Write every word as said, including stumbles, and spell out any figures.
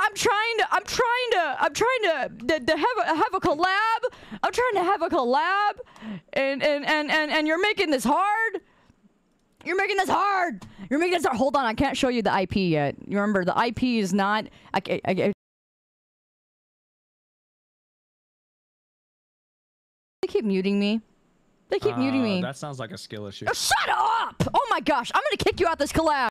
I'm trying to, I'm trying to, I'm trying to, to, to have a, have a collab. I'm trying to have a collab, and and and and and you're making this hard. You're making this hard. You're making this hard. Hold on, I can't show you the I P yet. You remember the I P is not. I, I, I They keep muting me. They keep uh, muting me. That sounds like a skill issue. Oh, shut up! Oh my gosh, I'm gonna kick you out this collab.